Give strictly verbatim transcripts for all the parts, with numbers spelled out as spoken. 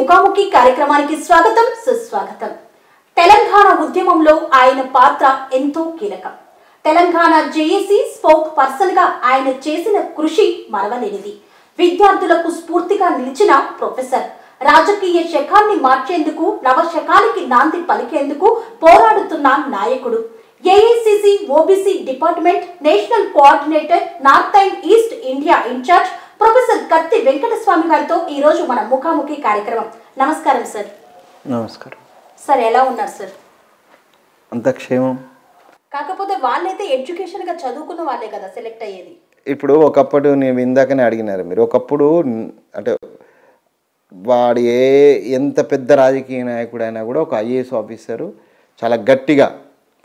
ముఖాముఖి కార్యక్రమానికి స్వాగతం సుస్వాగతం. తెలంగాణ ఉద్యమంలో ఆయన పాత్ర ఎంతో కీలకం. తెలంగాణ జేఏసీ స్పోక్ పర్సన్ గా ఆయన చేసిన కృషి మరవలేనిది. విద్యార్థులకు స్ఫూర్తిగా నిలిచిన ప్రొఫెసర్, రాజకీయ శకాన్ని మార్చేందుకు నవశకానికి నాంది పలికేందుకు పోరాడుతున్న నాయకుడు. AICC OBC department national coordinator north and east India incharge professor Katti Venkataswamy గారితో ఈ రోజు మన ముఖాముఖి కార్యక్రమం. నమస్కారం సార్. నమస్కారం సార్. ఎలా ఉన్నారు సార్? అంత క్షేమం. కాకపోతే వాళ్ళైతే ఎడ్యుకేషన్ గా చదువుకున్న వాళ్ళే కదా సెలెక్ట్ అయ్యేది. ఇప్పుడు ఒకప్పుడు నేను ఇందాకనే అడిగినారు మీరు, ఒకప్పుడు అంటే వాడు ఏ ఎంత పెద్ద రాజకీయ నాయకుడు అయినా కూడా ఒక ఐఏఎస్ ఆఫీసరు చాలా గట్టిగా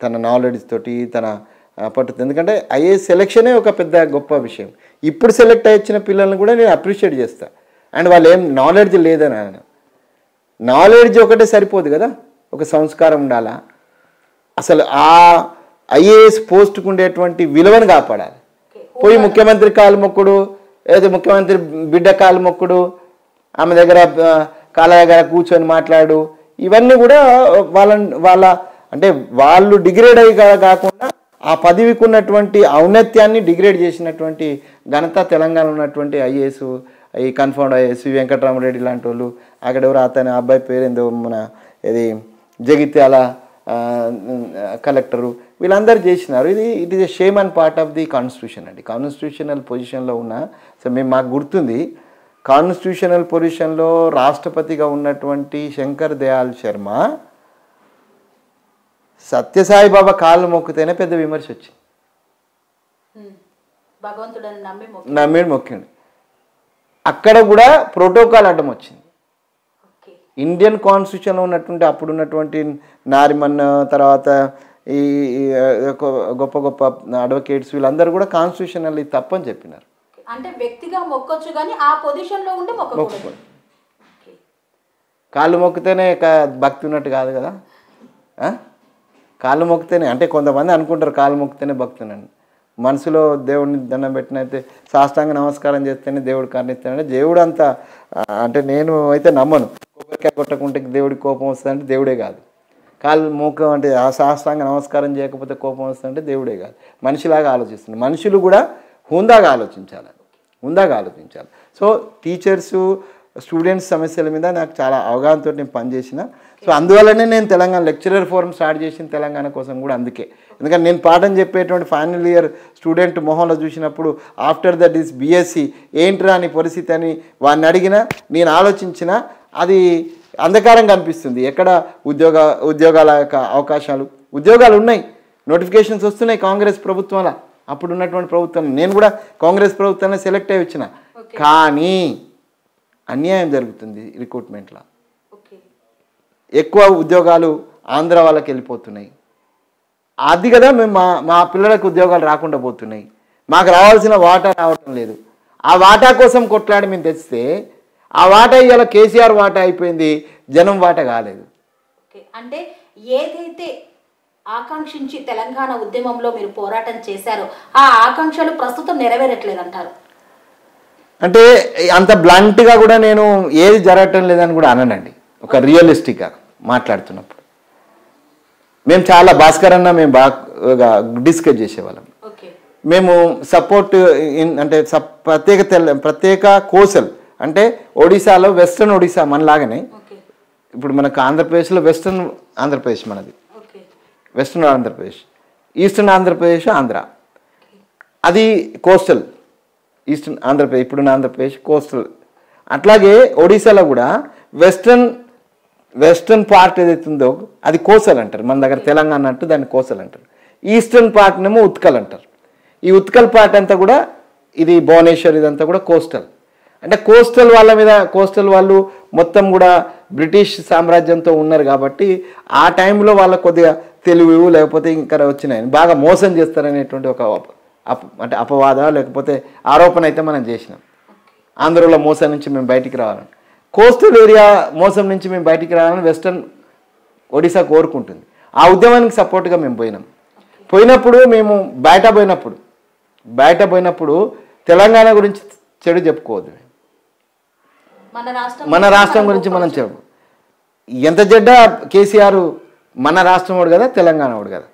తన నాలెడ్జ్ తోటి తన పట్టుతుంది. ఎందుకంటే ఐఏఎస్ సెలెక్షనే ఒక పెద్ద గొప్ప విషయం. ఇప్పుడు సెలెక్ట్ అయ్యించిన పిల్లల్ని కూడా నేను అప్రిషియేట్ చేస్తాను. అండ్ వాళ్ళు ఏం నాలెడ్జ్ లేదని ఆయన, నాలెడ్జ్ ఒకటే సరిపోదు కదా, ఒక సంస్కారం ఉండాలా. అసలు ఆ ఐఏఎస్ పోస్ట్కు ఉండేటువంటి విలువను కాపాడాలి. పోయి ముఖ్యమంత్రి కాలు మొక్కుడు, లేదా ముఖ్యమంత్రి బిడ్డ కాలు మొక్కుడు, ఆమె దగ్గర కాళ్ళ దగ్గర కూర్చొని మాట్లాడు, ఇవన్నీ కూడా వాళ్ళని వాళ్ళ అంటే వాళ్ళు డిగ్రేడ్ అయ్యి కాకుండా ఆ పదవికి ఉన్నటువంటి ఔన్నత్యాన్ని డిగ్రేడ్ చేసినటువంటి ఘనత తెలంగాణ ఉన్నటువంటి ఐఏఎస్ ఈ కన్ఫర్మ్డ్ ఐఏఎస్ వెంకటరామరెడ్డి లాంటి వాళ్ళు. అక్కడ ఎవరు అతని అబ్బాయి పేరేందో మన ఇది జగిత్యాల కలెక్టరు, వీళ్ళందరూ చేసినారు. ఇది it is a shame and part of the constitution అండి. కాన్స్టిట్యూషనల్ పొజిషన్లో ఉన్న సో మేము మాకు గుర్తుంది, కాన్స్టిట్యూషనల్ పొజిషన్లో రాష్ట్రపతిగా ఉన్నటువంటి శంకర్ దయాళ్ శర్మ సత్యసాయి బాబా కాళ్ళు మొక్కితేనే పెద్ద విమర్శ వచ్చింది. నమ్మి మొక్కిండు. అక్కడ కూడా ప్రోటోకాల్ అడ్డం వచ్చింది. ఇండియన్ కాన్స్టిట్యూషన్లో ఉన్నటువంటి అప్పుడు ఉన్నటువంటి నారిమన్, తర్వాత ఈ గొప్ప గొప్ప అడ్వకేట్స్ వీళ్ళందరూ కూడా కాన్స్టిట్యూషనల్ ఇది తప్పని చెప్పినారు. అంటే వ్యక్తిగా మొక్కొచ్చు కానీ ఆ పొజిషన్లో ఉండి మొక్కకూడదు. కాళ్ళు మొక్కితేనే భక్తి ఉన్నట్టు కాదు కదా. కాళ్ళు మొక్కితేనే అంటే కొంతమంది అనుకుంటారు కాళ్ళు మొక్కితేనే భక్తున్నాను, మనసులో దేవుడిని దండం పెట్టినైతే సాష్టాంగ నమస్కారం చేస్తేనే దేవుడు కారణిస్తానంటే దేవుడు అంత అంటే నేను అయితే నమ్మను. కొబ్బరికాయ కొట్టకుంటే దేవుడికి కోపం వస్తుందంటే దేవుడే కాదు. కాళ్ళు మోకం అంటే ఆ సాష్టాంగ నమస్కారం చేయకపోతే కోపం వస్తుందంటే దేవుడే కాదు. మనిషిలాగా ఆలోచిస్తున్నాడు. మనుషులు కూడా హుందాగా ఆలోచించాలి, హుందాగా ఆలోచించాలి. సో టీచర్సు స్టూడెంట్స్ సమస్యల మీద నాకు చాలా అవగాహనతో నేను పనిచేసిన. సో అందువల్లనే నేను తెలంగాణ లెక్చరర్ ఫోరం స్టార్ట్ చేసిన తెలంగాణ కోసం కూడా అందుకే. ఎందుకంటే నేను పాఠం చెప్పేటువంటి ఫైనల్ ఇయర్ స్టూడెంట్ మొహంలో చూసినప్పుడు ఆఫ్టర్ దట్ ఈస్ బీఎస్సీ ఏంట్రా అని పరిస్థితి అని వాడిని అడిగినా నేను ఆలోచించిన అది అంధకారం కనిపిస్తుంది. ఎక్కడ ఉద్యోగ ఉద్యోగాల అవకాశాలు, ఉద్యోగాలు ఉన్నాయి, నోటిఫికేషన్స్ వస్తున్నాయి కాంగ్రెస్ ప్రభుత్వంలో. అప్పుడు ఉన్నటువంటి ప్రభుత్వం నేను కూడా కాంగ్రెస్ ప్రభుత్వాన్ని సెలెక్ట్ అయ్యి వచ్చిన, కానీ అన్యాయం జరుగుతుంది రిక్రూట్మెంట్లో. ఎక్కువ ఉద్యోగాలు ఆంధ్ర వాళ్ళకి వెళ్ళిపోతున్నాయి. అది కదా మేము మా మా పిల్లలకు ఉద్యోగాలు రాకుండా పోతున్నాయి. మాకు రావాల్సిన వాటా రావటం లేదు. ఆ వాటా కోసం కొట్లాడి మేము తెచ్చితే ఆ వాటా ఇవాళ కేసీఆర్ వాటా అయిపోయింది, జనం వాటా కాలేదు. అంటే ఏదైతే ఆకాంక్షించి తెలంగాణ ఉద్యమంలో మీరు పోరాటం చేశారో ఆ ఆకాంక్షలు ప్రస్తుతం నెరవేరట్లేదు అంటారు. అంటే అంత బ్లాంట్గా కూడా నేను ఏది జరగటం లేదని కూడా అననండి. ఒక రియలిస్టిక్గా మాట్లాడుతున్నప్పుడు మేము చాలా భాస్కర్ అన్న మేము బాగా డిస్కస్ చేసేవాళ్ళం. మేము సపోర్ట్ అంటే ప్రత్యేక తెల ప్రత్యేక కోసల్ అంటే ఒడిశాలో వెస్ట్రన్ ఒడిశా మనలాగానే, ఇప్పుడు మనకు ఆంధ్రప్రదేశ్లో వెస్ట్రన్ ఆంధ్రప్రదేశ్ మనది, వెస్ట్రన్ ఆంధ్రప్రదేశ్, ఈస్టర్న్ ఆంధ్రప్రదేశ్ ఆంధ్ర, అది కోస్టల్ ఈస్టర్న్ ఆంధ్రప్రదేశ్ ఇప్పుడున్న ఆంధ్రప్రదేశ్ కోస్టల్. అట్లాగే ఒడిశాలో కూడా వెస్ట్రన్ వెస్ట్రన్ పార్ట్ ఏదైతే ఉందో అది కోసల్ అంటారు. మన దగ్గర తెలంగాణ అంటూ దాన్ని కోసల్ అంటారు. ఈస్టర్న్ పార్ట్నేమో ఉత్కల్ అంటారు. ఈ ఉత్కల్ పార్ట్ అంతా కూడా ఇది భువనేశ్వర్ ఇదంతా కూడా కోస్టల్. అంటే కోస్టల్ వాళ్ళ మీద కోస్టల్ వాళ్ళు మొత్తం కూడా బ్రిటిష్ సామ్రాజ్యంతో ఉన్నారు కాబట్టి ఆ టైంలో వాళ్ళ కొద్దిగా తెలివి లేకపోతే ఇంకా వచ్చినాయి బాగా మోసం చేస్తారనేటువంటి ఒక అప అంటే అపవాద లేకపోతే ఆరోపణ అయితే మనం చేసినాం. ఆంధ్రలో మోసం నుంచి మేము బయటికి రావాలని, కోస్టల్ ఏరియా మోసం నుంచి మేము బయటికి రావాలని వెస్టర్న్ ఒడిశా కోరుకుంటుంది. ఆ ఉద్యమానికి సపోర్ట్గా మేము పోయినాం. పోయినప్పుడు మేము బయట పోయినప్పుడు బయట పోయినప్పుడు తెలంగాణ గురించి చెడు చెప్పుకోవద్దు. మన రాష్ట్రం గురించి మనం చెప్పు ఎంత జడ్డ కేసీఆర్ మన రాష్ట్రం వాడు కదా తెలంగాణ వాడు కదా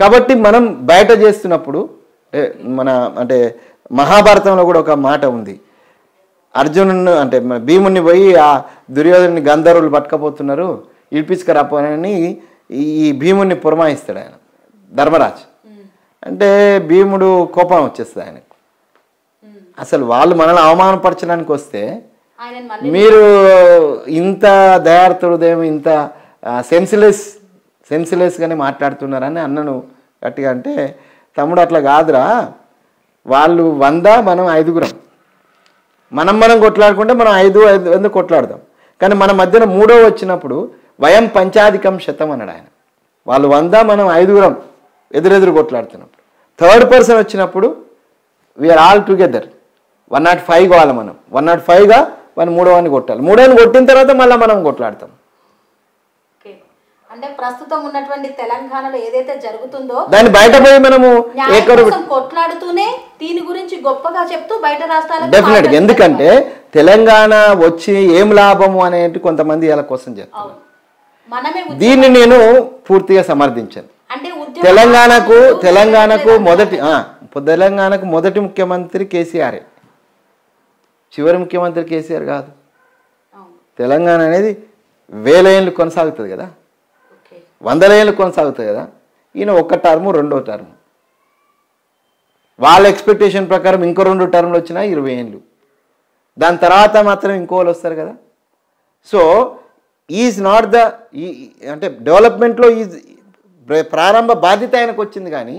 కాబట్టి మనం బయట చేస్తున్నప్పుడు మన అంటే మహాభారతంలో కూడా ఒక మాట ఉంది అర్జునుని అంటే భీముని పోయి ఆ దుర్యోధనుని గంధర్వులు పట్టుకపోతున్నారు ఇడిపించుకరాపోనని ఈ భీముని పురమాయిస్తాడు ఆయన ధర్మరాజు అంటే భీముడు కోపం వచ్చేస్తుంది ఆయనకు అసలు వాళ్ళు మనల్ని అవమానపరచడానికి వస్తే మీరు ఇంత దయార్థుడేమో ఇంత సెన్సిలెస్ సెన్సిలెస్గానే మాట్లాడుతున్నారని అన్నను గట్టిగా అంటే తమ్ముడు అట్లా కాదురా వాళ్ళు వంద మనం ఐదుగురం మనం మనం కొట్లాడుకుంటే మనం ఐదు ఐదు వంద కొట్లాడదాం కానీ మన మధ్యన మూడో వచ్చినప్పుడు వయం పంచాధికం శతం అన్నాడు ఆయన వాళ్ళు వంద మనం ఐదుగురం ఎదురెదురు కొట్లాడుతున్నప్పుడు థర్డ్ పర్సన్ వచ్చినప్పుడు we are all together one not five కావాలి మనం వన్ నాట్ ఫైవ్గా మనం మూడోని కొట్టాలి మూడోని కొట్టిన తర్వాత మళ్ళీ మనం కొట్లాడతాం అంటే ప్రస్తుతం ఉన్నటువంటి తెలంగాణలో ఏదైతే జరుగుతుందో దాని బయటపోయి మనము కొట్లాడుతూనే దీని గురించి గొప్పగా చెప్తూ బయట రాష్ట్రాలకు డెఫినెట్గా ఎందుకంటే తెలంగాణ వచ్చి ఏం లాభము అనేది కొంతమంది ఇలా కోసం చెప్తారు దీన్ని నేను పూర్తిగా సమర్థించాను అంటే తెలంగాణకు తెలంగాణకు మొదటి తెలంగాణకు మొదటి ముఖ్యమంత్రి కేసీఆర్ చివరి ముఖ్యమంత్రి కేసీఆర్ కాదు తెలంగాణ అనేది వేల ఏళ్ళు కొనసాగుతుంది కదా వందల ఏళ్ళు కొనసాగుతుంది కదా ఈయన ఒక్క టర్ము రెండో టర్ము వాళ్ళ ఎక్స్పెక్టేషన్ ప్రకారం ఇంకో రెండు టర్ములు వచ్చినా ఇరవై ఏళ్ళు దాని తర్వాత మాత్రం ఇంకో వాళ్ళు వస్తారు కదా సో ఈజ్ నాట్ ద అంటే డెవలప్మెంట్లో ఈజ్ ప్రారంభ బాధ్యత ఆయనకు వచ్చింది కానీ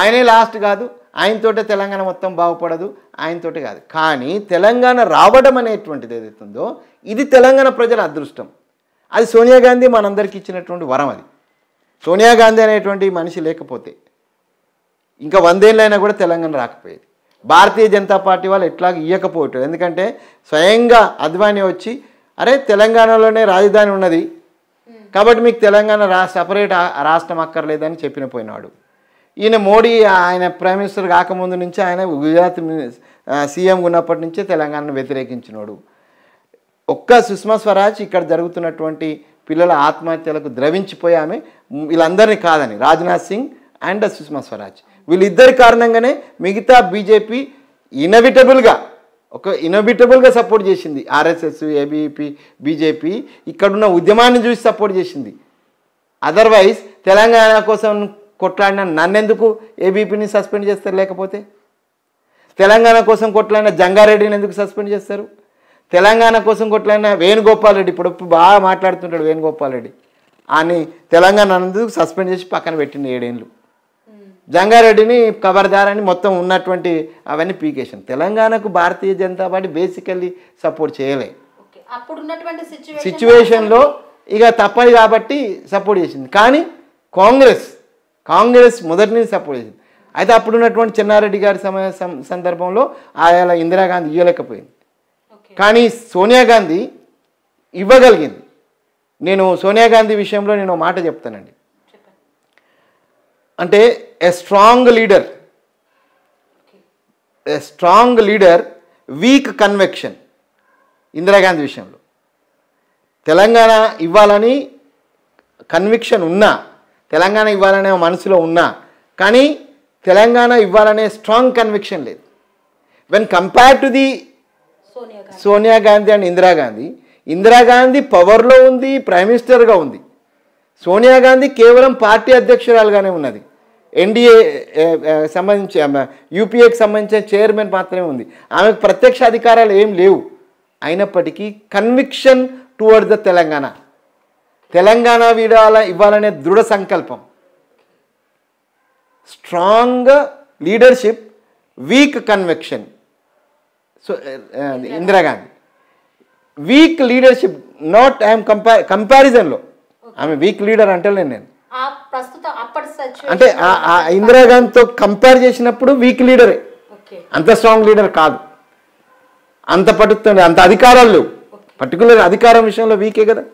ఆయనే లాస్ట్ కాదు ఆయనతోటే తెలంగాణ మొత్తం బాగుపడదు ఆయనతోటే కాదు కానీ తెలంగాణ రావడం అనేటువంటిది ఏదైతుందో ఇది తెలంగాణ ప్రజల అదృష్టం అది సోనియా గాంధీ మనందరికీ ఇచ్చినటువంటి వరం అది సోనియా గాంధీ అనేటువంటి మనిషి లేకపోతే ఇంకా వందేళ్ళైనా కూడా తెలంగాణ రాకపోయేది భారతీయ జనతా పార్టీ వాళ్ళు ఎట్లా ఇవ్వకపోయేది ఎందుకంటే స్వయంగా అద్వానీ వచ్చి అరే తెలంగాణలోనే రాజధాని ఉన్నది కాబట్టి మీకు తెలంగాణ రా సపరేట్ రాష్ట్రం అక్కర్లేదని చెప్పిన పోయినాడు ఈయన మోడీ ఆయన ప్రైమ్ మినిస్టర్ కాకముందు నుంచి ఆయన గుజరాత్ సీఎం ఉన్నప్పటి నుంచే తెలంగాణను వ్యతిరేకించినాడు ఒక్క సుష్మా స్వరాజ్ ఇక్కడ జరుగుతున్నటువంటి పిల్లల ఆత్మహత్యలకు ద్రవించిపోయి ఆమె వీళ్ళందరినీ కాదని రాజ్నాథ్ సింగ్ అండ్ సుష్మా స్వరాజ్ వీళ్ళిద్దరి కారణంగానే మిగతా బీజేపీ ఇన్ఎవిటబుల్గా ఒక ఇన్ఎవిటబుల్గా సపోర్ట్ చేసింది ఆర్ఎస్ఎస్ ఏబీపీ బీజేపీ ఇక్కడున్న ఉద్యమాన్ని చూసి సపోర్ట్ చేసింది అదర్వైజ్ తెలంగాణ కోసం కొట్లాడిన నన్నెందుకు ఏబీపీని సస్పెండ్ చేస్తారు లేకపోతే తెలంగాణ కోసం కొట్లాడిన జంగారెడ్డిని ఎందుకు సస్పెండ్ చేస్తారు తెలంగాణ కోసం కొట్లాడిన వేణుగోపాల్ రెడ్డి ఇప్పుడు బాగా మాట్లాడుతుంటాడు వేణుగోపాల్ రెడ్డి అని తెలంగాణ అన్నందుకు సస్పెండ్ చేసి పక్కన పెట్టింది ఏడేళ్ళు జంగారెడ్డిని కబర్దారని మొత్తం ఉన్నటువంటి అవన్నీ పీకేషన్ తెలంగాణకు Bharatiya Janata party basically support చేయలే సిచ్యువేషన్లో ఇక తప్పదు కాబట్టి సపోర్ట్ చేసింది కానీ కాంగ్రెస్ కాంగ్రెస్ మొదటి నుంచి సపోర్ట్ చేసింది అయితే అప్పుడు ఉన్నటువంటి చెన్నారెడ్డి గారి సమయ సందర్భంలో ఆయన ఇందిరాగాంధీ ఇవ్వలేకపోయింది కానీ సోనియా గాంధీ ఇవ్వగలిగింది నేను సోనియా గాంధీ విషయంలో నేను మాట చెప్తానండి అంటే a strong leader a strong leader weak conviction Indira Gandhi విషయంలో తెలంగాణ ఇవ్వాలని కన్విక్షన్ ఉన్నా తెలంగాణ ఇవ్వాలనే మనసులో ఉన్నా కానీ తెలంగాణ ఇవ్వాలనే స్ట్రాంగ్ కన్విక్షన్ లేదు when compare to the Sonia Gandhi and Indira Gandhi Indira Gandhi పవర్లో ఉంది ప్రైమ్ మినిస్టర్గా ఉంది సోనియా గాంధీ కేవలం పార్టీ అధ్యక్షురాలుగానే ఉన్నది ఎన్డీఏ సంబంధించి యూపీఏకి సంబంధించిన చైర్మన్ మాత్రమే ఉంది ఆమెకు ప్రత్యక్ష అధికారాలు ఏం లేవు అయినప్పటికీ conviction toward the Telangana Telangana వీడాల ఇవ్వాలనే దృఢ సంకల్పం strong leadership weak conviction so Indira Gandhi weak leadership not I'm కంపా కంపారిజన్లో ఆమె వీక్ లీడర్ అంటలేను నేను అంటే ఇందిరాగాంధీతో కంపేర్ చేసినప్పుడు వీక్ లీడరే అంత స్ట్రాంగ్ లీడర్ కాదు అంత పట్టుతుంది అంత అధికారాలు లేవు పర్టికులర్ అధికారం విషయంలో వీకే కదా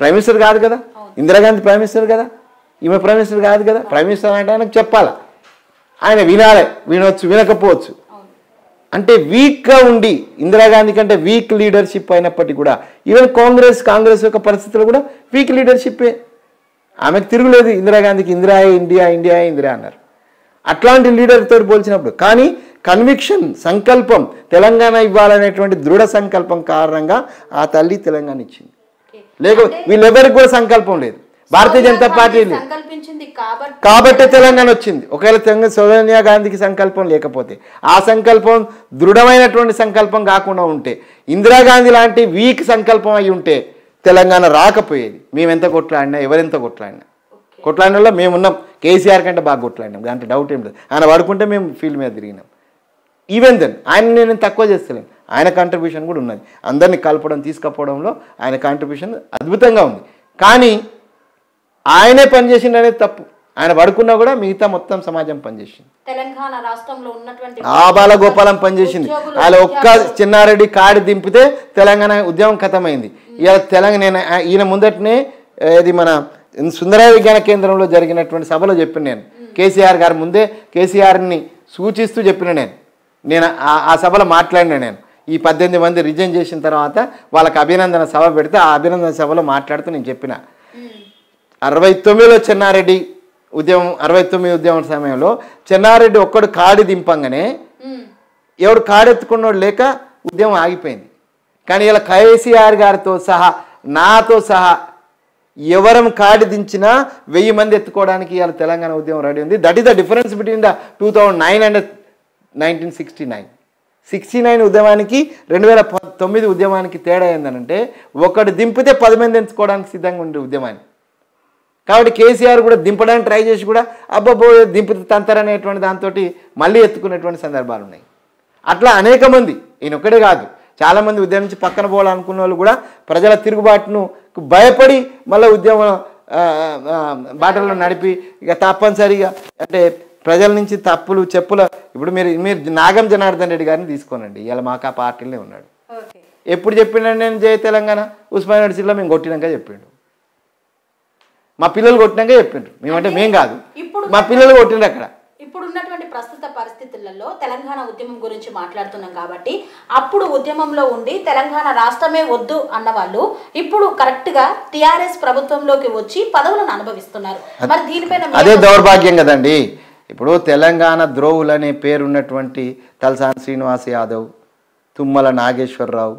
ప్రైమ్ మినిస్టర్ కాదు కదా ఇందిరాగాంధీ ప్రైమ్ మినిస్టర్ కదా ఈమె ప్రైమ్ మినిస్టర్ కాదు కదా ప్రైమ్ మినిస్టర్ అంటే ఆయనకు చెప్పాలా ఆయన వినాలి వినవచ్చు వినకపోవచ్చు అంటే వీక్ గా ఉండి ఇందిరా గాంధీ కంటే వీక్ లీడర్‌షిప్ అయినప్పటికీ కూడా ఈవెన్ కాంగ్రెస్ కాంగ్రెస్ యొక్క పరిస్థితుల్లో కూడా వీక్ లీడర్‌షిప్ ఆమెకు తిరుగులేదు ఇందిరా గాంధీకి ఇందిరా ఇండియా ఇండియా ఇందిరా అన్నారు అట్లాంటి లీడర్ తో పోల్చినప్పుడు కానీ కన్విక్షన్ సంకల్పం తెలంగాణ ఇవ్వాలనేటువంటి దృఢ సంకల్పం కారణంగా ఆ తల్లి తెలంగాణ ఇచ్చింది లేక వీళ్ళెవరికి కూడా సంకల్పం లేదు భారతీయ జనతా పార్టీ సంకల్పించింది కాబట్టి తెలంగాణ వచ్చింది ఒకవేళ తెలంగాణ సోనియా గాంధీకి సంకల్పం లేకపోతే ఆ సంకల్పం దృఢమైనటువంటి సంకల్పం కాకుండా ఉంటే ఇందిరా గాంధీ లాంటి వీక్ సంకల్పం అయి ఉంటే తెలంగాణ రాకపోయేది మేము ఎంత కొట్లాడినా ఎవరెంత కొట్లాడినా కొట్లాడినలో మేము ఉన్నాం కేసీఆర్ కంటే బాగా కొట్లాడినాం దాంట్లో డౌట్ ఏం లేదు ఆయన వాడుకుంటే మేము ఫీల్డ్ మీద తిరిగినాం ఈవెన్ దెన్ ఆయన నేను తక్కువ చేస్తలేను ఆయన కాంట్రిబ్యూషన్ కూడా ఉన్నది అందరినీ కలపడం తీసుకపోవడంలో ఆయన కాంట్రిబ్యూషన్ అద్భుతంగా ఉంది కానీ ఆయనే పనిచేసింది అనేది తప్పు ఆయన పడుకున్నా కూడా మిగతా మొత్తం సమాజం పనిచేసింది తెలంగాణ రాష్ట్రంలో ఉన్నటువంటి ఆ బాలగోపాలం పనిచేసింది అలా ఒక్క చిన్నారెడ్డి కాడి దింపితే తెలంగాణ ఉద్యమం ఖతమైంది ఇలా తెలంగాణ నేను ఈయన ముందటనే ఇది మన సుందర విజ్ఞాన కేంద్రంలో జరిగినటువంటి సభలో చెప్పిన నేను కేసీఆర్ గారి ముందే కేసీఆర్ని సూచిస్తూ చెప్పిన నేను నేను ఆ సభలో మాట్లాడినా నేను ఈ పద్దెనిమిది మంది రిజైన్ చేసిన తర్వాత వాళ్ళకి అభినందన సభ పెడితే ఆ అభినందన సభలో మాట్లాడుతూ నేను చెప్పిన అరవై తొమ్మిదిలో చెన్నారెడ్డి ఉద్యమం అరవై తొమ్మిది ఉద్యమం సమయంలో చెన్నారెడ్డి ఒక్కడు కాడి దింపంగానే ఎవడు కాడెత్తుకున్నాడు లేక ఉద్యమం ఆగిపోయింది కానీ ఇలా కేసీఆర్ గారితో సహా నాతో సహా ఎవరం కాడి దించినా వెయ్యి మంది ఎత్తుకోవడానికి ఇవాళ తెలంగాణ ఉద్యమం రెడీ ఉంది that is the difference between the two thousand nine and nineteen sixty nine sixty nine ఉద్యమానికి రెండు వేల తొమ్మిది ఉద్యమానికి తేడా ఏంటంటే ఒకటి దింపితే పది మంది ఎంచుకోవడానికి సిద్ధంగా ఉండే ఉద్యమాన్ని కాబట్టి కేసీఆర్ కూడా దింపడానికి ట్రై చేసి కూడా అబ్బబ్బో దింపితే తంతరనేటువంటి దాంతో మళ్ళీ ఎత్తుకునేటువంటి సందర్భాలు ఉన్నాయి అట్లా అనేక మంది ఈయన ఒక్కడే కాదు చాలామంది ఉద్యమం నుంచి పక్కన పోవాలనుకున్న వాళ్ళు కూడా ప్రజల తిరుగుబాటును భయపడి మళ్ళీ ఉద్యమం బాటల్లో నడిపి ఇక తప్పనిసరిగా అంటే ప్రజల నుంచి తప్పులు చెప్పుల ఇప్పుడు మీరు మీరు నాగం జనార్దన్ రెడ్డి గారిని తీసుకోనండి ఇలా మాకు ఆ పార్టీలనే ఉన్నాడు ఎప్పుడు చెప్పిండు నేను జయ తెలంగాణ ఉస్మాన్ రెడ్డి జిల్లా మేము కొట్టినాక చెప్పిండు మా పిల్లలు కొట్టినాక చెప్పిండ్రు మేమంటే మేం కాదు మా పిల్లలు కొట్టిండ్రు అక్కడ ఇప్పుడు ఉన్నటువంటి ప్రస్తుత పరిస్థితులలో తెలంగాణ ఉద్యమం గురించి మాట్లాడుతున్నాం కాబట్టి అప్పుడు ఉద్యమంలో ఉండి తెలంగాణ రాష్ట్రమే వద్దు అన్న వాళ్ళు ఇప్పుడు కరెక్ట్ గా టీఆర్ఎస్ ప్రభుత్వంలోకి వచ్చి పదవులను అనుభవిస్తున్నారు మరి దీనిపైన అదే దౌర్భాగ్యం కదండి ఇప్పుడు తెలంగాణ ద్రోవులు అనే పేరున్నటువంటి తలసాని శ్రీనివాస్ యాదవ్ తుమ్మల నాగేశ్వరరావు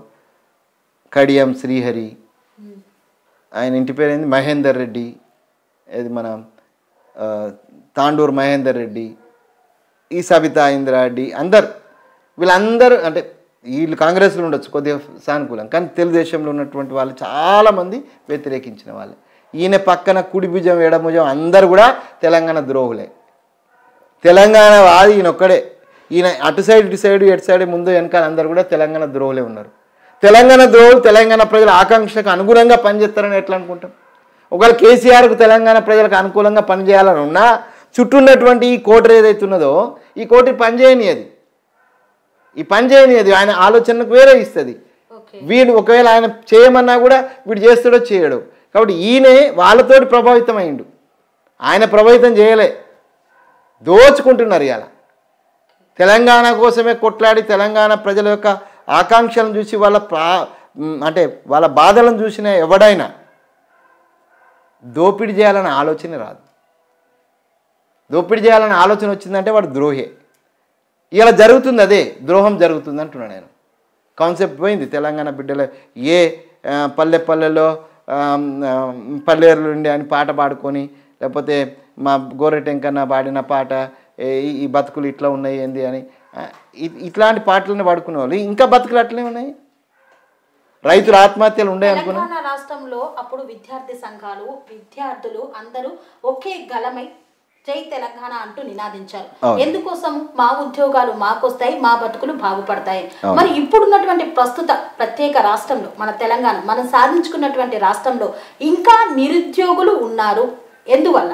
కడియం శ్రీహరి ఆయన ఇంటి పేరు ఏంది మహేందర్ రెడ్డి ఇది మన తాండూరు మహేందర్ రెడ్డి ఈ సబితా ఇంద్రారెడ్డి అందరు వీళ్ళందరూ అంటే వీళ్ళు కాంగ్రెస్లో ఉండొచ్చు కొద్దిగా సానుకూలం కానీ తెలుగుదేశంలో ఉన్నటువంటి వాళ్ళు చాలామంది వ్యతిరేకించిన వాళ్ళు ఈయన పక్కన కుడి భుజం ఎడభుజం అందరు కూడా తెలంగాణ ద్రోహులే తెలంగాణ వాది ఈయన ఒక్కడే ఈయన అటు సైడ్ ఇటు సైడ్ ఎటు సైడ్ ముందు వెనకాల అందరు కూడా తెలంగాణ ద్రోహులే ఉన్నారు తెలంగాణ ద్రోహులు తెలంగాణ ప్రజల ఆకాంక్షకు అనుగుణంగా పనిచేస్తారని ఎట్లా అనుకుంటాం ఒకవేళ కేసీఆర్కు తెలంగాణ ప్రజలకు అనుకూలంగా పనిచేయాలని ఉన్నా చుట్టూ ఉన్నటువంటి ఈ కోటరీ ఏదైతే ఉన్నదో ఈ కోటరీ పనిచేయనియది ఈ పనిచేయనియది ఆయన ఆలోచనకు వేరే ఇస్తుంది వీడు ఒకవేళ ఆయన చేయమన్నా కూడా వీడు చేస్తాడో చేయడు కాబట్టి ఈయనే వాళ్ళతోటి ప్రభావితం అయ్యిండు ఆయన ప్రభావితం చేయలే దోచుకుంటున్నారు ఇలా తెలంగాణ కోసమే కొట్లాడి తెలంగాణ ప్రజల యొక్క ఆకాంక్షలను చూసి వాళ్ళ ప్రా అంటే వాళ్ళ బాధలను చూసిన ఎవడైనా దోపిడీ చేయాలనే ఆలోచన రాదు దోపిడీ చేయాలనే ఆలోచన వచ్చిందంటే వాడు ద్రోహే ఇలా జరుగుతుంది అదే ద్రోహం జరుగుతుంది అంటున్నాను నేను కాన్సెప్ట్ పోయింది తెలంగాణ బిడ్డలో ఏ పల్లె పల్లెలో పల్లెరులు ఉండి అని పాట పాడుకొని లేకపోతే మా గోరెటెంకన్నా పాడిన పాట ఈ బతుకులు ఇట్లా ఉన్నాయి ఏంది అని ఇట్లాంటి పాటలను పాడుకునే వాళ్ళు ఇంకా బతుకులు అట్లనే ఉన్నాయి రైతుల ఆత్మహత్యలు ఉండే అనుకున్నాం తెలంగాణ రాష్ట్రంలో అప్పుడు విద్యార్థి సంఘాలు విద్యార్థులు అందరూ ఒకే గలమై జై తెలంగాణ అంటూ నినాదించారు ఎందుకోసం మా ఉద్యోగాలు మాకొస్తాయి మా బతుకులు బాగుపడతాయి మరి ఇప్పుడున్నటువంటి ప్రస్తుత ప్రత్యేక రాష్ట్రంలో మన తెలంగాణ మనం సాధించుకున్నటువంటి రాష్ట్రంలో ఇంకా నిరుద్యోగులు ఉన్నారు ఎందువల్ల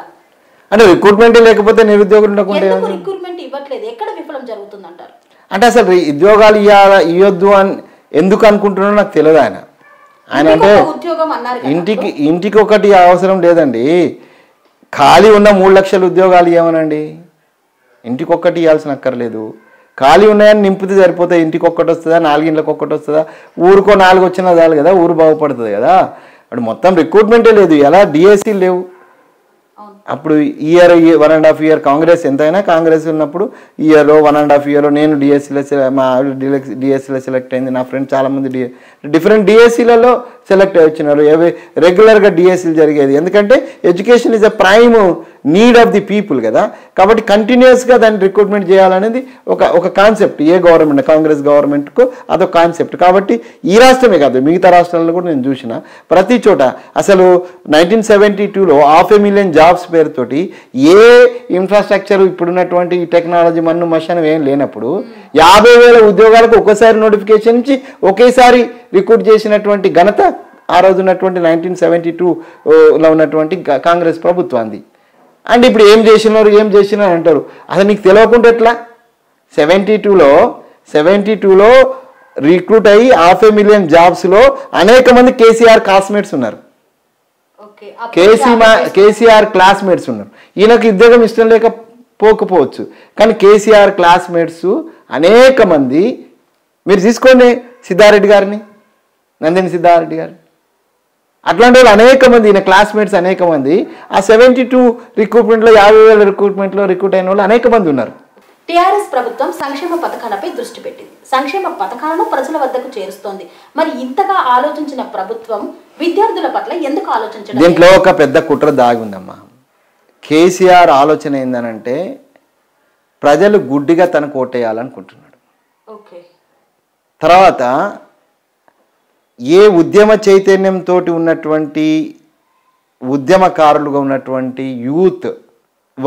అంటే రిక్రూట్మెంట్ లేకపోతే నిరుద్యోగులు ఉండకుండా రిక్రూట్మెంట్ ఇవ్వట్లేదు ఎక్కడ విఫలం జరుగుతుంది అంటారు అంటే అసలు ఉద్యోగాలు ఇవ్వాలా ఇవ్వద్దు అని ఎందుకు అనుకుంటున్నాడో నాకు తెలియదు ఆయన ఆయన అంటే ఇంటికి ఇంటికి ఒకటి అవసరం లేదండి ఖాళీ ఉన్న మూడు లక్షల ఉద్యోగాలు ఇవ్వనండి ఇంటికి ఒక్కటి ఇవ్వాల్సిన అక్కర్లేదు ఖాళీ ఉన్నాయని నింపితే సరిపోతే ఇంటికి ఒక్కటి వస్తుందా నాలుగింట్లకు ఒక్కటి వస్తుందా ఊరికో నాలుగు వచ్చినా చాలు కదా ఊరు బాగుపడుతుంది కదా అప్పుడు మొత్తం రిక్రూట్మెంటే లేదు ఎలా డిఎస్సి లేవు అప్పుడు year one and half year Congress ఎంతైనా కాంగ్రెస్ ఉన్నప్పుడు ఇయర్లో వన్ అండ్ హాఫ్ ఇయర్లో నేను డిఎస్సీలో మా డిఎస్సీలో సెలెక్ట్ అయింది నా ఫ్రెండ్ చాలామంది డిఎ డిఫరెంట్ డిఎస్సీలలో సెలెక్ట్ అయ్యి వచ్చినారు ఏవి రెగ్యులర్గా డిఎస్సీలు జరిగేది ఎందుకంటే education is a prime need of the people కదా కాబట్టి కంటిన్యూస్గా దాన్ని రిక్రూట్మెంట్ చేయాలనేది ఒక ఒక కాన్సెప్ట్ ఏ గవర్నమెంట్ కాంగ్రెస్ గవర్నమెంట్కు అదొక కాన్సెప్ట్ కాబట్టి ఈ రాష్ట్రమే కాదు మిగతా రాష్ట్రాలను కూడా నేను చూసిన ప్రతి చోట అసలు నైన్టీన్ సెవెంటీ టూలో హాఫ్ ఏ మిలియన్ జాబ్స్ పేరుతోటి ఏ ఇన్ఫ్రాస్ట్రక్చర్ ఇప్పుడున్నటువంటి ఈ టెక్నాలజీ మన్ను మషన్ ఏం లేనప్పుడు యాభై వేల ఉద్యోగాలకు ఒకసారి నోటిఫికేషన్ ఇచ్చి ఒకేసారి రిక్రూట్ చేసినటువంటి ఘనత ఆ రోజు ఉన్నటువంటి నైన్టీన్ సెవెంటీ టూలో ఉన్నటువంటి కాంగ్రెస్ ప్రభుత్వాన్ని అండ్ ఇప్పుడు ఏం చేసినారు ఏం చేసినారు అంటారు అసలు నీకు తెలియకుండా ఎట్లా సెవెంటీ టూలో సెవెంటీ టూలో రిక్రూట్ అయ్యి హాఫ్ ఏ మిలియన్ జాబ్స్లో అనేక మంది కేసీఆర్ క్లాస్మేట్స్ ఉన్నారు కేసీఆర్ క్లాస్మేట్స్ ఉన్నారు ఈయనకు ఉద్యోగం ఇష్టం లేక పోకపోవచ్చు కానీ కేసీఆర్ క్లాస్మేట్స్ అనేక మంది మీరు తీసుకోండి సిద్ధారెడ్డి గారిని నందిని సిద్ధారెడ్డి గారిని అట్లాంటి వాళ్ళు అనేక మంది ఈయన క్లాస్మేట్స్ అనేక మంది ఆ సెవెంటీ టూ రిక్రూట్మెంట్లో యాభై వేల రిక్రూట్మెంట్లో రిక్రూట్ అయిన వాళ్ళు అనేక మంది ఉన్నారు టీఆర్ఎస్ ప్రభుత్వం సంక్షేమ పథకాలపై దృష్టి పెట్టింది సంక్షేమ పథకాలను ప్రజల వద్దకు చేరుస్తోంది మరి ఇంతగా ఆలోచించిన ప్రభుత్వం విద్యార్థుల పట్ల ఎందుకు ఆలోచించడం దీంట్లో ఒక పెద్ద కుట్ర దాగి ఉందమ్మా కేసీఆర్ ఆలోచన ఏందనంటే ప్రజలు గుడ్డిగా తనకు ఓటేయాలనుకుంటున్నాడు ఓకే తర్వాత ఏ ఉద్యమ చైతన్యంతో ఉన్నటువంటి ఉద్యమకారులుగా ఉన్నటువంటి యూత్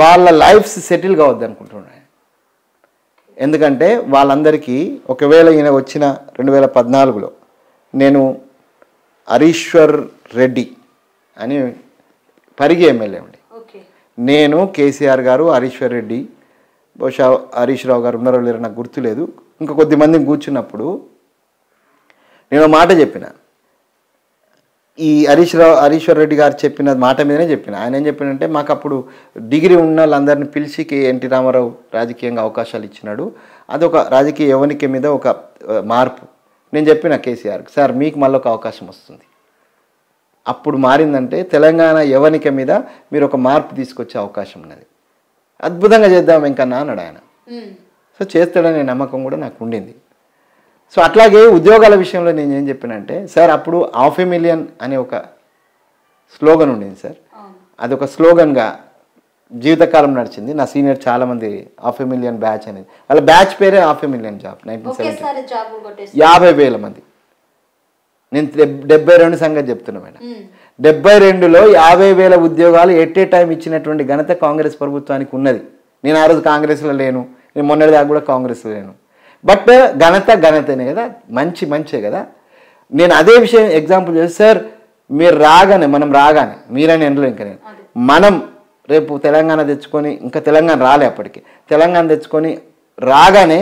వాళ్ళ లైఫ్స్ సెటిల్ కావద్దు అనుకుంటున్నాడు ఎందుకంటే వాళ్ళందరికీ ఒకవేళ ఈయన వచ్చిన రెండు వేల పద్నాలుగులో నేను హరీశ్వర్ రెడ్డి అని పరిగి ఎమ్మెల్యే ఉండి నేను కేసీఆర్ గారు హరీశ్వర్ రెడ్డి బహుశా హరీష్ రావు గారు ఉన్నారో లేరో నాకు గుర్తులేదు ఇంకా కొద్ది మందిని కూర్చున్నప్పుడు నేను మాట చెప్పిన ఈ హరీష్ రావు హరీశ్వర్ రెడ్డి గారు చెప్పిన మాట మీదనే చెప్పిన ఆయన ఏం చెప్పినంటే మాకు అప్పుడు డిగ్రీ ఉన్న వాళ్ళందరినీ పిలిచి కే ఎన్టీ రామారావు రాజకీయంగా అవకాశాలు ఇచ్చినాడు అదొక రాజకీయ యవనిక మీద ఒక మార్పు నేను చెప్పిన కేసీఆర్కి సార్ మీకు మళ్ళొక అవకాశం వస్తుంది అప్పుడు మారిందంటే తెలంగాణ యవనిక మీద మీరు ఒక మార్పు తీసుకొచ్చే అవకాశం ఉన్నది అద్భుతంగా చేద్దాం ఇంకా అన్నాడు ఆయన సో చేస్తాడనే నమ్మకం కూడా నాకు ఉండింది సో అట్లాగే ఉద్యోగాల విషయంలో నేను ఏం చెప్పినంటే సార్ అప్పుడు హాఫ్ ఏ మిలియన్ అనే ఒక స్లోగన్ ఉండింది సార్ అదొక స్లోగన్గా జీవితకాలం నడిచింది నా సీనియర్ చాలామంది హాఫ్ ఏ మిలియన్ బ్యాచ్ అనేది వాళ్ళ బ్యాచ్ పేరే half a million job nineteen seventy యాభై వేల మంది నేను డెబ్బై రెండు సంగతి చెప్తున్నా మేడం డెబ్బై రెండులో యాభై వేల ఉద్యోగాలు ఎట్ ఏ టైం ఇచ్చినటువంటి ఘనత కాంగ్రెస్ ప్రభుత్వానికి ఉన్నది నేను ఆ రోజు కాంగ్రెస్లో లేను నేను మొన్నటి దాకా కూడా కాంగ్రెస్లో లేను బట్ ఘనత ఘనతనే కదా మంచి మంచే కదా నేను అదే విషయం ఎగ్జాంపుల్ చేసి సార్ మీరు రాగానే మనం రాగానే మీరని ఎండలో ఇంకా నేను మనం రేపు తెలంగాణ తెచ్చుకొని ఇంకా తెలంగాణ రాలే అప్పటికి తెలంగాణ తెచ్చుకొని రాగానే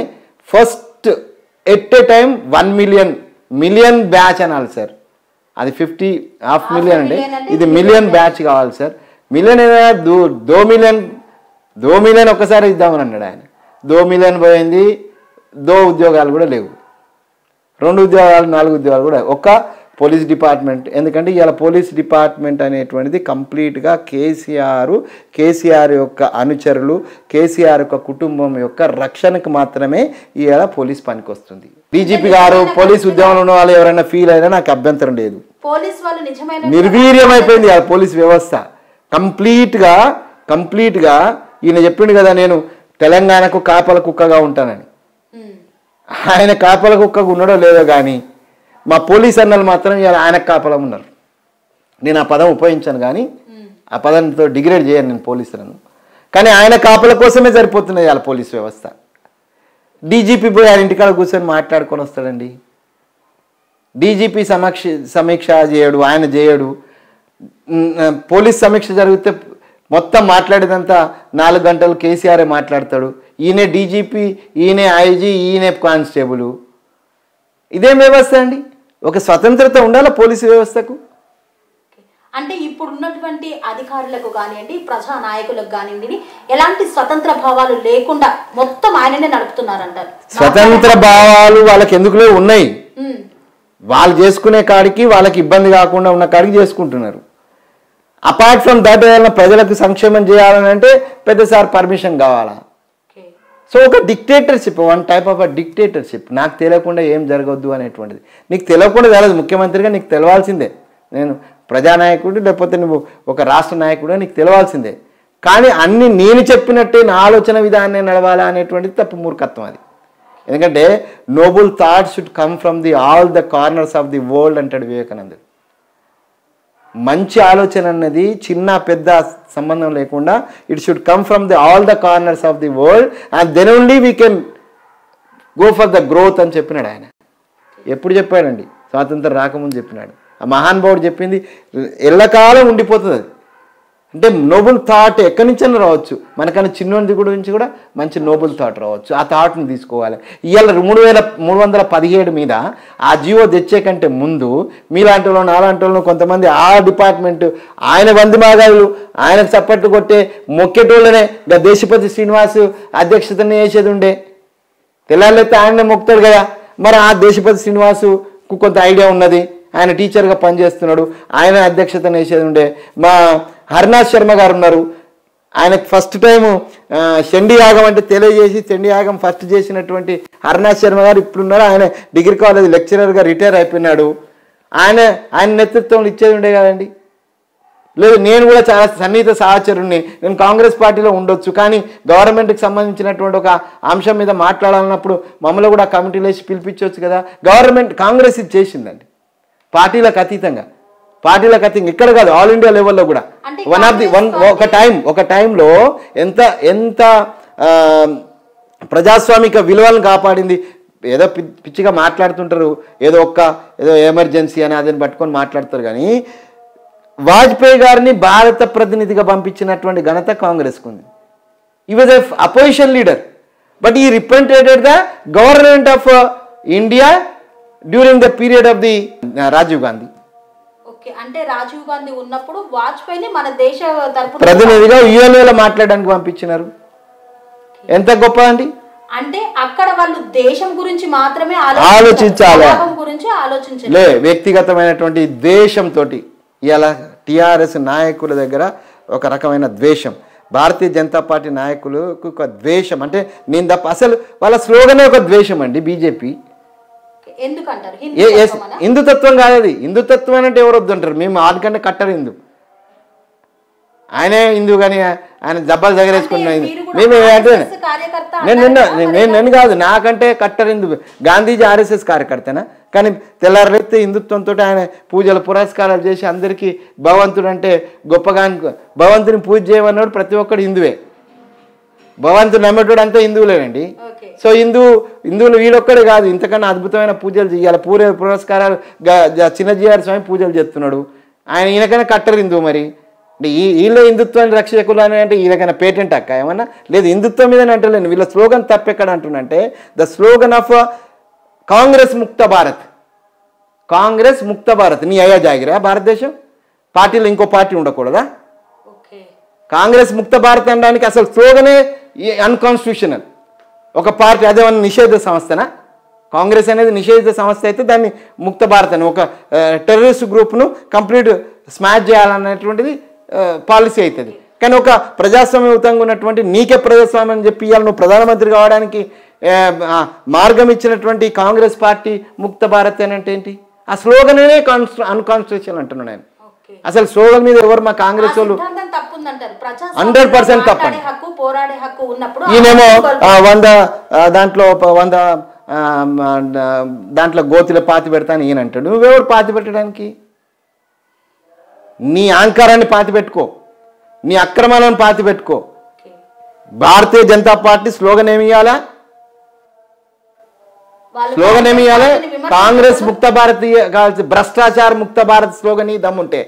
first at a time one million million batch అనాలి సార్ అది ఫిఫ్టీ హాఫ్ మిలియన్ అంటే ఇది మిలియన్ బ్యాచ్ కావాలి సార్ మిలియన్ ఏదైనా దో దో మిలియన్ దో మిలియన్ ఒకసారి ఇద్దామని అన్నాడు ఆయన దో మిలియన్ పోయింది దో ఉద్యోగాలు కూడా లేవు రెండు ఉద్యోగాలు నాలుగు ఉద్యోగాలు కూడా ఒక పోలీస్ డిపార్ట్మెంట్ ఎందుకంటే ఇవాళ పోలీస్ డిపార్ట్మెంట్ అనేటువంటిది కంప్లీట్గా కేసీఆర్ కేసీఆర్ యొక్క అనుచరులు కేసీఆర్ యొక్క కుటుంబం యొక్క రక్షణకు మాత్రమే ఇవాళ పోలీస్ పనికి వస్తుంది డీజీపీ గారు పోలీస్ ఉద్యోగంలో ఉన్న వాళ్ళు ఎవరైనా ఫీల్ అయినా నాకు అభ్యంతరం లేదు నిర్వీర్యం అయిపోయింది ఆ పోలీస్ వ్యవస్థ కంప్లీట్గా కంప్లీట్గా ఈయన చెప్పిండు కదా నేను తెలంగాణకు కాపల కుక్కగా ఉంటానని ఆయన కాపల కుక్కకు ఉన్నాడో లేదో కానీ మా పోలీస్ అన్నలు మాత్రం ఇలా ఆయనకు కాపలం ఉన్నారు నేను ఆ పదం ఉపయోగించాను కానీ ఆ పదంతో డిగ్రేడ్ చేయను నేను పోలీసులను కానీ ఆయన కాపల కోసమే సరిపోతున్నది వాళ్ళ పోలీస్ వ్యవస్థ డీజీపీ పోయి ఆయన ఇంటికాడ కూర్చొని మాట్లాడుకొని వస్తాడండి డీజీపీ సమక్ష సమీక్ష చేయడు ఆయన చేయడు పోలీస్ సమీక్ష జరిగితే మొత్తం మాట్లాడేదంతా నాలుగు గంటలు కేసీఆర్ మాట్లాడతాడు ఈయనే డీజీపీ ఈయనే ఐజీ ఈయనే కానిస్టేబుల్ ఇదేం వ్యవస్థ అండి ఒక స్వతంత్రత ఉండాలా పోలీసు వ్యవస్థకు అంటే ఇప్పుడు ఉన్నటువంటి అధికారులకు గానిండి ప్రజా నాయకులకు గానిండి ఎలాంటి స్వతంత్ర భావాలు లేకుండా మొత్తం ఆయననే నడుపుతున్నారు అంటారు. స్వతంత్ర భావాలు వాళ్ళకి ఎందుకులే ఉన్నాయి, వాళ్ళు చేసుకునే కాడికి వాళ్ళకి ఇబ్బంది కాకుండా ఉన్న కాడికి చేసుకుంటున్నారు. అపార్ట్ ఫ్రమ్ దట్ ఏదైనా ప్రజలకు సంక్షేమం చేయాలని అంటే పెద్దసారి పర్మిషన్ కావాలా? సో ఒక dictatorship, one type of a dictatorship. నాకు తెలియకుండా ఏం జరగద్దు అనేటువంటిది. నీకు తెలియకుండా తెలియదు, ముఖ్యమంత్రిగా నీకు తెలవాల్సిందే. నేను ప్రజానాయకుడు లేకపోతే నువ్వు ఒక రాష్ట్ర నాయకుడు నీకు తెలియాల్సిందే. కానీ అన్ని నేను చెప్పినట్టే నా ఆలోచన విధానాన్ని నడవాలా అనేటువంటిది తప్పు, మూర్ఖత్వం అది. ఎందుకంటే noble thoughts should come from the all the corners of the world అంటాడు వివేకానందుడు. మంచి ఆలోచన అన్నది చిన్న పెద్ద సంబంధం లేకుండా it should come from the all the corners of the world and then only we can go for the growth అని చెప్పినాడు ఆయన. ఎప్పుడు చెప్పాడండి? స్వాతంత్రం రాకముందు చెప్పినాడు. ఆ మహానుభావుడు చెప్పింది ఎల్లకాలం ఉండిపోతుంది అది. అంటే నోబుల్ థాట్ ఎక్కడి నుంచైనా రావచ్చు, మనకన్నా చిన్నోడి గురించి కూడా మంచి నోబుల్ థాట్ రావచ్చు. ఆ థాట్ని తీసుకోవాలి. ఇవాళ మూడు వేల మూడు వందల పదిహేడు మీద ఆ జియో తెచ్చే కంటే ముందు మీలాంటి వాళ్ళు నాలాంటి వాళ్ళు కొంతమంది ఆ డిపార్ట్మెంట్ ఆయన వంది మాగాలు ఆయనకు చప్పట్లు కొట్టే మొక్కేటోళ్ళనే దేశపతి శ్రీనివాస్ అధ్యక్షతనే వేసేది ఉండే. తెల్లాళ్ళైతే ఆయననే మొక్కుతాడు కదా. మరి ఆ దేశపతి శ్రీనివాసుకు కొంత ఐడియా ఉన్నది, ఆయన టీచర్గా పనిచేస్తున్నాడు, ఆయన అధ్యక్షతను వేసేది ఉండే. మా హరినాథ్ శర్మ గారు ఉన్నారు, ఆయనకు ఫస్ట్ టైము చండీయాగం అంటే తెలియజేసి చండీయాగం ఫస్ట్ చేసినటువంటి హరినాథ్ శర్మ గారు ఇప్పుడున్నారు. ఆయన డిగ్రీ కాలేజ్ లెక్చరర్గా రిటైర్ అయిపోయినాడు. ఆయన ఆయన నేతృత్వంలో ఇచ్చేది ఉండే కదండి. లేదు, నేను కూడా చాలా సన్నిహిత సహచరుణ్ణి, నేను కాంగ్రెస్ పార్టీలో ఉండొచ్చు కానీ గవర్నమెంట్కి సంబంధించినటువంటి ఒక అంశం మీద మాట్లాడాలన్నప్పుడు మమ్మల్ని కూడా కమిటీలు వేసి పిలిపించవచ్చు కదా. గవర్నమెంట్ కాంగ్రెస్ ఇది చేసిందండి, పార్టీలకు అతీతంగా. పార్టీలకు అతీతంగా ఇక్కడ కాదు, ఆల్ ఇండియా లెవెల్లో కూడా వన్ ఆఫ్ ది వన్ ఒక టైం ఒక టైంలో ఎంత ఎంత ప్రజాస్వామిక విలువలను కాపాడింది. ఏదో పిచ్చిగా మాట్లాడుతుంటారు, ఏదో ఒక్క ఏదో ఎమర్జెన్సీ అని అదని పట్టుకొని మాట్లాడతారు. కానీ వాజ్పేయి గారిని భారత ప్రతినిధిగా పంపించినటువంటి ఘనత కాంగ్రెస్కు ఉంది. He was a opposition leader but he represented the government of India during the period of the Rajiv Gandhi. Okay, అంటే రాజీవ్ గాంధీ ఉన్నప్పుడు వాజ్పేయిని మన దేశ తరపున ప్రతినిధిగా యుఎన్ఓలో మాట్లాడడానికి పంపించినారు. ఎంత గొప్ప అండి! అంటే అక్కడ వాళ్ళు దేశం గురించి మాత్రమే ఆలోచించాలి, గురించి ఆలోచించాలి, లే వ్యక్తిగతమైనటువంటి ద్వేషంతో. ఇలా టిఆర్ఎస్ నాయకుల దగ్గర ఒక రకమైన ద్వేషం, భారతీయ జనతా పార్టీ నాయకులకు ఒక ద్వేషం. అంటే నేను తప్ప అసలు వాళ్ళ స్లోగనే ఒక ద్వేషం అండి. బీజేపీ హిందుతత్వం కాదు అది. హిందుతత్వం అంటే ఎవరు వద్దంటారు? మేము ఆడికంటే కట్టారు హిందూ, ఆయనే హిందూ కానీ ఆయన దెబ్బలు దగ్గరేసుకున్న మేము అంటే నేను నిన్న నేను నేను కాదు నాకంటే కట్టర్ హిందూ. గాంధీజీ ఆర్ఎస్ఎస్ కార్యకర్తనా, కానీ తెల్లారైతే హిందుత్వంతో ఆయన పూజలు పురస్కారాలు చేసి అందరికీ భగవంతుడు అంటే గొప్పగా భగవంతుని పూజ చేయమన్నాడు. ప్రతి ఒక్కడు హిందువే, భగవంతుడు నమ్మేటోడు అంతా హిందువులేనండి. సో హిందూ హిందువులు వీడొక్కడే కాదు, ఇంతకన్నా అద్భుతమైన పూజలు చేయాలి. పూర్వ పురస్కారాలు చిన్నజీఆర్ స్వామి పూజలు చేస్తున్నాడు, ఆయన ఈయనకైనా కట్టరు హిందువు. మరి అంటే ఈ వీళ్ళ హిందుత్వాన్ని రక్షకులు అని అంటే ఈయనకైనా పేటెంట్ అక్క ఏమన్నా లేదు, హిందుత్వం మీదనే అంటలేను. వీళ్ళ స్లోగన్ తప్పెక్కడ అంటున్నంటే ద స్లోగన్ ఆఫ్ కాంగ్రెస్ ముక్త భారత్. కాంగ్రెస్ ముక్త భారత్ నీ అయ్యా జాగిరా భారతదేశం, పార్టీలో ఇంకో పార్టీ ఉండకూడదా? కాంగ్రెస్ ముక్త భారత్ అనడానికి అసలు స్లోగనే అన్కాన్స్టిట్యూషనల్. ఒక పార్టీ అదేమన్నా నిషేధ సంస్థనా? కాంగ్రెస్ అనేది నిషేధ సంస్థ అయితే దాన్ని ముక్త భారత్ అని ఒక టెర్రరిస్ట్ గ్రూప్ను కంప్లీట్ స్మాష్ చేయాలనేటువంటిది పాలసీ అవుతుంది. కానీ ఒక ప్రజాస్వామ్యయుతంగా ఉన్నటువంటి నీకే ప్రజాస్వామ్యం అని చెప్పి ఇవాళ నువ్వు ప్రధానమంత్రి కావడానికి మార్గం ఇచ్చినటువంటి కాంగ్రెస్ పార్టీ ముక్త భారత్ అని అంటే ఏంటి? ఆ స్లోగన్ అనే కాన్స్ అన్కాన్స్టిట్యూషనల్ అంటున్నాను నేను. అసలు స్లోగన్ మీద ఎవరు మా కాంగ్రెస్ వాళ్ళు హండ్రెడ్ పర్సెంట్ తప్పండి. ఈయనేమో వంద దాంట్లో వంద దాంట్లో గోతిలో పాతి పెడతాను ఈయన అంటాడు. నువ్వెవరు పాతి పెట్టడానికి? నీ అహంకారాన్ని పాతి పెట్టుకో, నీ అక్రమాలను పాతి పెట్టుకో. భారతీయ జనతా పార్టీ స్లోగన్ ఏమి ఇవ్వాలా? స్లోగన్ ఏమి ఇవ్వాలి? కాంగ్రెస్ ముక్త భారత్ కావాల్సి, భ్రష్టాచార ముక్త భారత్ స్లోగన్ ఈ దమ్ముంటే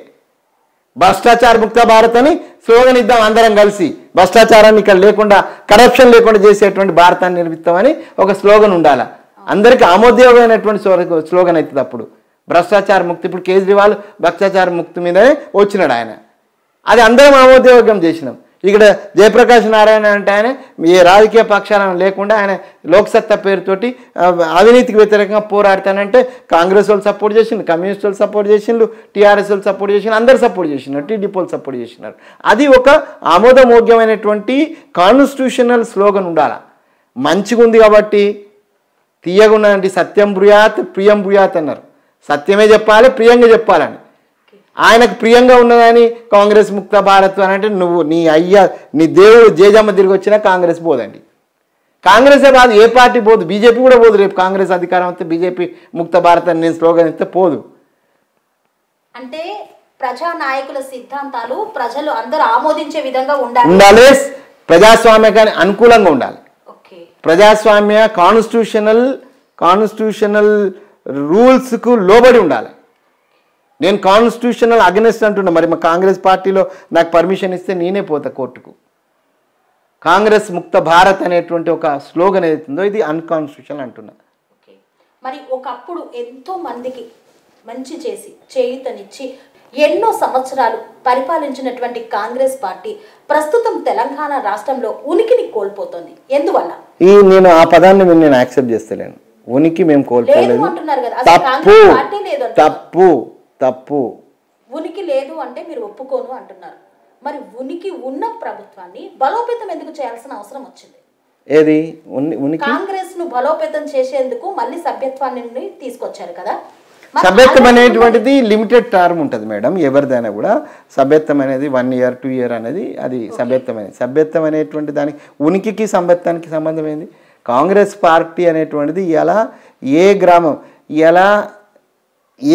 భ్రష్టాచార ముక్త భారత్ అని స్లోగన్ ఇద్దాం అందరం కలిసి. భ్రష్టాచారాన్ని ఇక్కడ లేకుండా, కరప్షన్ లేకుండా చేసేటువంటి భారతాన్ని నిర్మిస్తామని ఒక స్లోగన్ ఉండాలి. అందరికీ ఆమోదయోగమైనటువంటి స్లోగన్ అవుతుంది అప్పుడు. భ్రష్టాచార ముక్తి ఇప్పుడు కేజ్రీవాల్ భ్రష్టాచార ముక్తి మీదే వచ్చినాడు ఆయన అది అందరం ఆమోదయోగం చేసినాం ఇక్కడ జయప్రకాష్ నారాయణ అంటే ఆయన ఈ రాజకీయ పక్షాలను లేకుండా ఆయన లోకసత్తా పేరుతోటి అవినీతికి వ్యతిరేకంగా పోరాడతానంటే కాంగ్రెస్ వాళ్ళు సపోర్ట్ చేసినారు కమ్యూనిస్ట్ వాళ్ళు సపోర్ట్ చేసినారు టీఆర్ఎస్ వాళ్ళు సపోర్ట్ చేసినారు అందరూ సపోర్ట్ చేసినారు టీడీపీ వాళ్ళు సపోర్ట్ చేసినారు అది ఒక ఆమోదయోగ్యమైనటువంటి కాన్స్టిట్యూషనల్ స్లోగన్ ఉండాలి మంచిగా ఉంది కాబట్టి తీయగున్న అంటే సత్యం బ్రుయాత్ ప్రియం బ్రుయాత్ అన్నారు సత్యమే చెప్పాలి ప్రియంగా చెప్పాలని ఆయనకు ప్రియంగా ఉన్నదని కాంగ్రెస్ ముక్త భారత్ అని అంటే నువ్వు నీ అయ్య నీ దేవుడు జేజమ్మ తిరిగి వచ్చినా కాంగ్రెస్ పోదండి కాంగ్రెసే కాదు ఏ పార్టీ పోదు బీజేపీ కూడా పోదు రేపు కాంగ్రెస్ అధికారం అయితే బీజేపీ ముక్త భారత్ అని నేను స్లోగన్ ఇస్తే పోదు అంటే ప్రజా నాయకుల సిద్ధాంతాలు ప్రజలు అందరూ ఆమోదించే విధంగా ఉండాలి ఉండాలి ప్రజాస్వామ్యానికి అనుకూలంగా ఉండాలి ప్రజాస్వామ్య కాన్స్టిట్యూషనల్ కాన్స్టిట్యూషనల్ రూల్స్ కు లోబడి ఉండాలి నేను కాన్స్టిట్యూషనల్ అగెన్స్ట్ అంటున్నా మరి మా కాంగ్రెస్ పార్టీలో నాకు పర్మిషన్ ఇస్తే నేనే పోతా కోర్టుకు కాంగ్రెస్ ముక్త భారత్ అనేటువంటి ఒక స్లోగన్ ఏదైతుందో ఇది అన్కాన్స్టిట్యూషనల్ అంటున్నా ఓకే మరి ఒకప్పుడు ఎంతో మందికి మంచి చేసి చేయుతనిచ్చి ఎన్నో సంవత్సరాలు పరిపాలించినటువంటి కాంగ్రెస్ పార్టీ ప్రస్తుతం తెలంగాణ రాష్ట్రంలో ఉనికిని కోల్పోతుంది ఎందువల్ల ఈ నేను ఆ పదాన్ని నేను యాక్సెప్ట్ చేస్తలేను ఉనికి మేము కోల్పోలేదు అంటున్నారు కదా అసలు కాంగ్రెస్ పార్టీ లేదు తప్పు తప్పు ఉనికి లేదు అంటే మీరు ఒప్పుకోను అంటున్నారు మరి ఉనికి ఉన్న ప్రభుత్వాన్ని బలోపేతం ఎందుకు చేయాల్సిన అవసరం వచ్చింది ఏది ఉనికి కాంగ్రెస్ ను బలోపేతం చేసేందుకు మళ్ళీ సభ్యత్వాన్ని తీసుకొచ్చారు కదా సభ్యత్వం అనేటువంటిది లిమిటెడ్ టర్మ్ ఉంటుంది మేడం ఎవరిదైనా కూడా సభ్యత్వం అనేది వన్ ఇయర్ టూ ఇయర్ అనేది అది సభ్యత్వం అనేది సభ్యత్వం అనేటువంటి దానికి ఉనికికి సభ్యత్వానికి సంబంధం ఏంది కాంగ్రెస్ పార్టీ అనేటువంటిది ఇలా ఏ గ్రామం ఇలా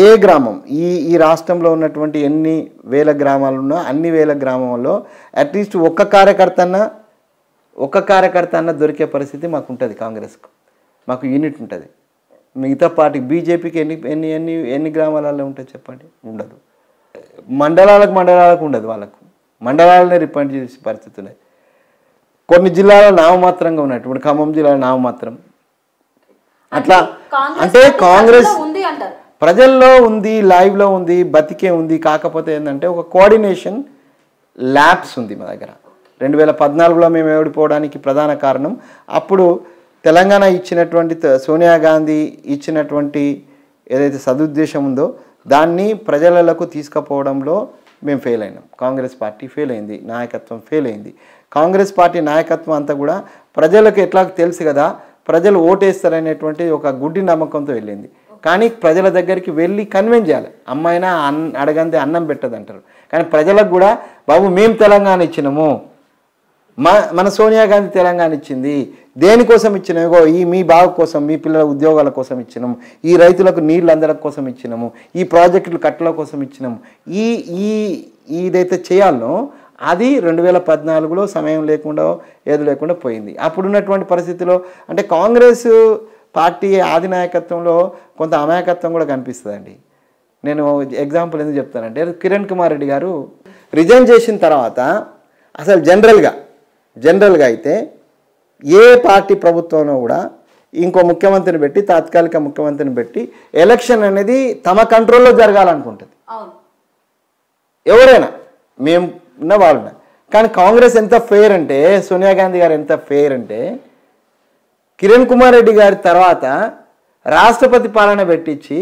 ఏ గ్రామం ఈ ఈ రాష్ట్రంలో ఉన్నటువంటి ఎన్ని వేల గ్రామాలు ఉన్నా అన్ని వేల గ్రామాల్లో అట్లీస్ట్ ఒక్క కార్యకర్త అన్న ఒక్క కార్యకర్త అన్న దొరికే పరిస్థితి మాకు ఉంటుంది కాంగ్రెస్కు మాకు యూనిట్ ఉంటుంది మిగతా పార్టీ బీజేపీకి ఎన్ని ఎన్ని ఎన్ని ఎన్ని గ్రామాలలో ఉంటుంది చెప్పండి ఉండదు మండలాలకు మండలాలకు ఉండదు వాళ్ళకు మండలాలనే రిపంట్ చేసే పరిస్థితి ఉన్నాయి కొన్ని జిల్లాలో నామమాత్రంగా ఉన్నట్టు ఇప్పుడు ఖమ్మం జిల్లాలో నామమాత్రం అట్లా అంటే కాంగ్రెస్ ప్రజల్లో ఉంది లైవ్లో ఉంది బతికే ఉంది కాకపోతే ఏంటంటే ఒక కోఆర్డినేషన్ ల్యాబ్స్ ఉంది మా దగ్గర రెండు వేల పద్నాలుగులో మేము ఓడిపోవడానికి ప్రధాన కారణం అప్పుడు తెలంగాణ ఇచ్చినటువంటి సోనియా గాంధీ ఇచ్చినటువంటి ఏదైతే సదుద్దేశం ఉందో దాన్ని ప్రజలకు తీసుకుపోవడంలో మేము ఫెయిల్ అయినాం కాంగ్రెస్ పార్టీ ఫెయిల్ అయింది నాయకత్వం ఫెయిల్ అయింది కాంగ్రెస్ పార్టీ నాయకత్వం అంతా కూడా ప్రజలకు ఎట్లా తెలుసు కదా ప్రజలు ఓటేస్తారనేటువంటి ఒక గుడ్డి నమ్మకంతో వెళ్ళింది కానీ ప్రజల దగ్గరికి వెళ్ళి కన్విన్స్ చేయాలి అమ్మాయినా అన్ అడగందే అన్నం పెట్టదంటారు కానీ ప్రజలకు కూడా బాబు మేము తెలంగాణ ఇచ్చినాము మా మన సోనియా గాంధీ తెలంగాణ ఇచ్చింది దేనికోసం ఇచ్చినామో ఈ మీ బాగు కోసం మీ పిల్లల ఉద్యోగాల కోసం ఇచ్చినాము ఈ రైతులకు నీళ్ళు అందడం కోసం ఇచ్చినాము ఈ ప్రాజెక్టులు కట్టల కోసం ఇచ్చినాము ఈ ఈ ఇదైతే చేయాలనో అది రెండు వేల పద్నాలుగులో సమయం లేకుండా ఏది లేకుండా పోయింది అప్పుడున్నటువంటి పరిస్థితిలో అంటే కాంగ్రెస్ పార్టీ ఆధినాయకత్వంలో కొంత అమాయకత్వం కూడా కనిపిస్తుందండి నేను ఎగ్జాంపుల్ ఎందుకు చెప్తానంటే కిరణ్ కుమార్ రెడ్డి గారు రిజైన్ చేసిన తర్వాత అసలు జనరల్గా జనరల్గా అయితే ఏ పార్టీ ప్రభుత్వంలో కూడా ఇంకో ముఖ్యమంత్రిని పెట్టి తాత్కాలిక ముఖ్యమంత్రిని పెట్టి ఎలక్షన్ అనేది తమ కంట్రోల్లో జరగాలనుకుంటుంది ఎవరైనా మేము ఉన్న వాళ్ళున్నా కానీ కాంగ్రెస్ ఎంత ఫెయిర్ అంటే సోనియా గాంధీ గారు ఎంత ఫెయిర్ అంటే కిరణ్ కుమార్ రెడ్డి గారి తర్వాత రాష్ట్రపతి పాలన పెట్టించి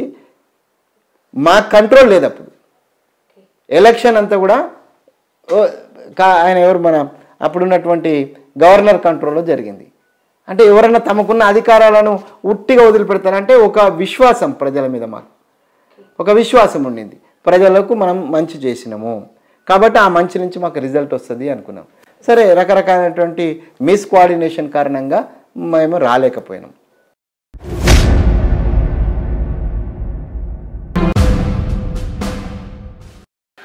మా కంట్రోల్ లేదు అప్పుడు ఎలక్షన్ అంతా కూడా ఆయన ఎవరు మన అప్పుడున్నటువంటి గవర్నర్ కంట్రోల్లో జరిగింది అంటే ఎవరైనా తమకున్న అధికారాలను ఉట్టిగా వదిలిపెడతారంటే ఒక విశ్వాసం ప్రజల మీద మాకు ఒక విశ్వాసం ఉండింది ప్రజలకు మనం మంచి చేసినాము కాబట్టి ఆ మంచి నుంచి మాకు రిజల్ట్ వస్తుంది అనుకున్నాం సరే రకరకాలైనటువంటి మిస్ కోఆర్డినేషన్ కారణంగా మేము రాలేకపోయినాం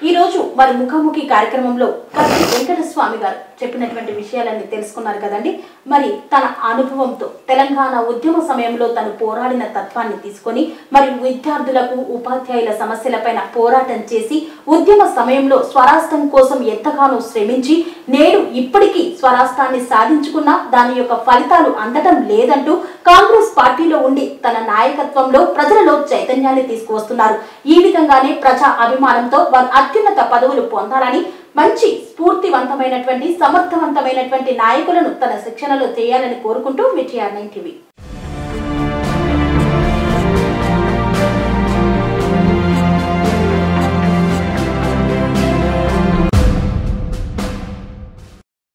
ఈరోజు వారి ముఖాముఖి కార్యక్రమంలో కత్తి వెంకటస్వామి గారు చెప్పినటువంటి విషయాలను తెలుసుకున్నారు కదండి। మరి తన అనుభవంతో తెలంగాణ ఉద్యమ సమయంలో తను పోరాడిన తత్వాన్ని తీసుకొని మరి విద్యార్థులకు ఉపాధ్యాయుల సమస్యలపైన పోరాటం చేసి ఉద్యమ సమయంలో స్వరాష్ట్రం కోసం ఎంతగానో శ్రమించి నేడు ఇప్పటికీ స్వరాష్ట్రాన్ని సాధించుకున్న దాని యొక్క ఫలితాలు అందటం లేదంటూ కాంగ్రెస్ పార్టీలో ఉండి తన నాయకత్వంలో ప్రజలలో చైతన్యాన్ని తీసుకువస్తున్నారు। ఈ విధంగానే ప్రజా అభిమానంతో వారు అత్యున్నత పదవులు పొందాలని మంచి స్ఫూర్తివంతమైనటువంటి సమర్థవంతమైనటువంటి నాయకులను తన శిక్షణలో చేయాలని కోరుకుంటూ విజయ నైన్ టీవీ।